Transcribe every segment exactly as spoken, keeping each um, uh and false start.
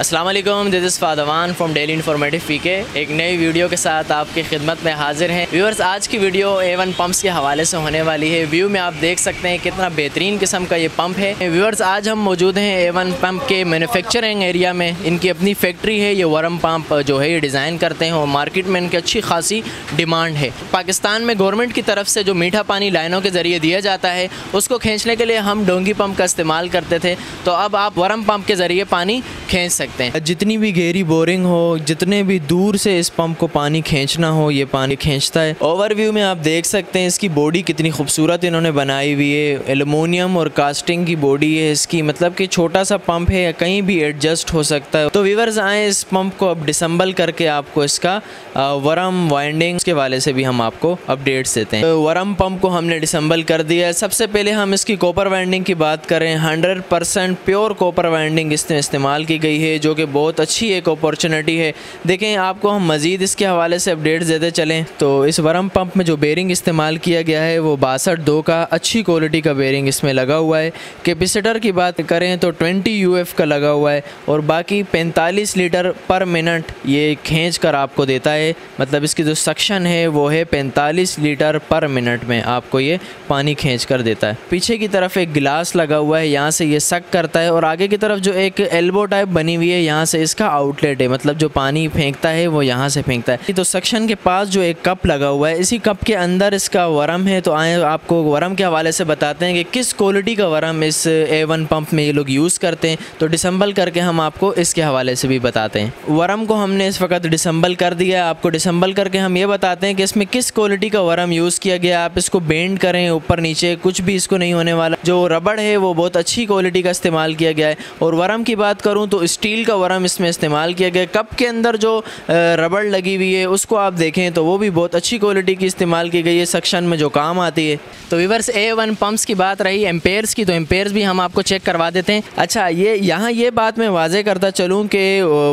अस्सलाम वालेकुम, this is फादवान from daily informative PK. एक नई वीडियो के साथ आपकी खिदमत में हाजिर हैं व्यूअर्स। आज की वीडियो ए वन पंप्स के हवाले से होने वाली है। व्यू में आप देख सकते हैं कितना बेहतरीन किस्म का ये पंप है। व्यूअर्स, आज हम मौजूद हैं ए वन पंप के मैन्युफैक्चरिंग एरिया में। इनकी अपनी फैक्ट्री है। ये वर्म पंप जो है ये डिज़ाइन करते हैं और मार्केट में इनकी अच्छी खासी डिमांड है। पाकिस्तान में गवर्नमेंट की तरफ से जो मीठा पानी लाइनों के ज़रिए दिया जाता है उसको खींचने के लिए हम डोंगी पम्प का इस्तेमाल करते थे, तो अब आप वर्म पम्प के ज़रिए पानी खींच सकते हैं। जितनी भी गहरी बोरिंग हो, जितने भी दूर से इस पंप को पानी खींचना हो, ये पानी खींचता है। ओवरव्यू में आप देख सकते हैं इसकी बॉडी कितनी खूबसूरत इन्होंने बनाई हुई है। एल्युमिनियम और कास्टिंग की बॉडी है इसकी, मतलब कि छोटा सा पंप है, कहीं भी एडजस्ट हो सकता है। तो व्यूअर्स, आए इस पंप को अब डिसम्बल करके आपको इसका वर्म वाइंडिंग के वाले से भी हम आपको अपडेट्स देते हैं। तो वर्म पंप को हमने डिसम्बल कर दिया है। सबसे पहले हम इसकी कॉपर वाइंडिंग की बात करें। Hundred percent pure copper winding इसने इस्तेमाल की गई है, जो कि बहुत अच्छी एक अपॉर्चुनिटी है। देखें, आपको हम मज़ीद इसके हवाले से अपडेट्स देते चलें। तो इस वर्म पंप में जो बेरिंग इस्तेमाल किया गया है वो बासठ दो का अच्छी क्वालिटी का बेरिंग इसमें लगा हुआ है। कैपेसिटर की बात करें तो बीस यूएफ का लगा हुआ है और बाकी पैंतालीस लीटर पर मिनट ये खींच कर आपको देता है। मतलब इसकी जो सक्शन है वो है पैंतालीस लीटर पर मिनट में आपको ये पानी खींच कर देता है। पीछे की तरफ एक गिलास लगा हुआ है, यहाँ से ये सक करता है और आगे की तरफ जो एक एल्बो टाइप बनी हुई है यहाँ से इसका आउटलेट है, मतलब जो पानी फेंकता है वो यहाँ से फेंकता है। तो सक्शन के पास जो एक कप लगा हुआ है, इसी कप के अंदर इसका वर्म है। तो आए आपको वर्म के हवाले से बताते हैं कि किस क्वालिटी का वर्म इस ए वन पंप में ये लोग यूज़ करते हैं। तो डिसम्बल करके हम आपको इसके हवाले से भी बताते हैं। वर्म को हमने इस वक्त डिसम्बल कर दिया। आपको डिसम्बल करके हम ये बताते हैं कि इसमें किस क्वालिटी का वर्म यूज़ किया गया। आप इसको बेंड करें ऊपर नीचे, कुछ भी इसको नहीं होने वाला। जो रबड़ है वो बहुत अच्छी क्वालिटी का इस्तेमाल किया गया है। और वर्म की बात करूँ तो स्टील का वर्म इसमें इस्तेमाल किया गया। कप के अंदर जो रबड़ लगी हुई है उसको आप देखें तो वो भी बहुत अच्छी क्वालिटी की इस्तेमाल की गई है, सक्शन में जो काम आती है। तो व्यूअर्स, ए वन पंप्स की बात रही एम्पेयर्स की, तो एम्पेयर्स भी हम आपको चेक करवा देते हैं। अच्छा, ये यहाँ ये बात मैं वाजे करता चलूँ कि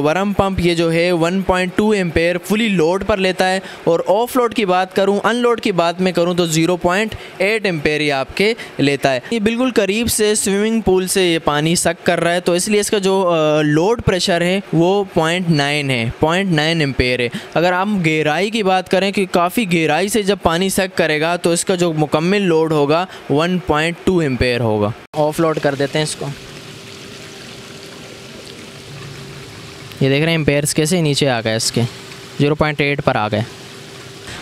वर्म पम्प ये जो है one point two ampere fully load पर लेता है। और ऑफ लोड की बात करूँ, अनलोड की बात मैं करूँ तो ज़ीरो पॉइंट एट एम्पेयर ये आपके लेता है। ये बिल्कुल करीब से स्विमिंग पूल से ये पानी सक कर रहा है, तो इसलिए इसका जो लोड प्रेशर है वो पॉइंट नाइन है, पॉइंट नाइन एम्पेयर है। अगर आप गहराई की बात करें कि काफ़ी गहराई से जब पानी सक करेगा तो इसका जो मुकम्मल लोड होगा वन पॉइंट टू एम्पेयर होगा। ऑफ लोड कर देते हैं इसको। ये देख रहे हैं एम्पेयर्स कैसे नीचे आ गए, इसके ज़ीरो पॉइंट एट पर आ गए।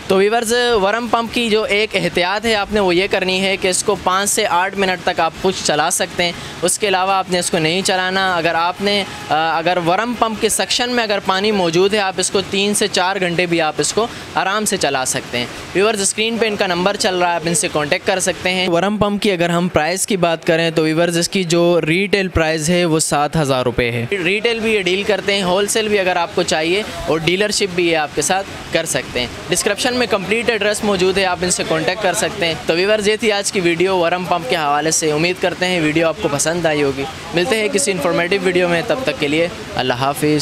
तो व्यूअर्स, वर्म पंप की जो एक एहतियात है आपने वो ये करनी है कि इसको पाँच से आठ मिनट तक आप खुद चला सकते हैं, उसके अलावा आपने इसको नहीं चलाना। अगर आपने अगर वर्म पंप के सेक्शन में अगर पानी मौजूद है आप इसको तीन से चार घंटे भी आप इसको आराम से चला सकते हैं। व्यूअर्स, स्क्रीन पे इनका नंबर चल रहा है, आप इनसे कॉन्टेक्ट कर सकते हैं। वर्म पम्प की अगर हम प्राइस की बात करें तो व्यूअर्स, इसकी जो रीटेल प्राइस है वो सात हज़ार रुपये है। रीटेल भी ये डील करते हैं, होल सेल भी अगर आपको चाहिए, और डीलरशिप भी ये आपके साथ कर सकते हैं। डिस्क्रिप्शन में कंप्लीट एड्रेस मौजूद है, आप इनसे कांटेक्ट कर सकते हैं। तो व्यूअर्स, ये थी आज की वीडियो वर्म पंप के हवाले से। उम्मीद करते हैं वीडियो आपको पसंद आई होगी। मिलते हैं किसी इन्फॉर्मेटिव वीडियो में, तब तक के लिए अल्लाह हाफिज़।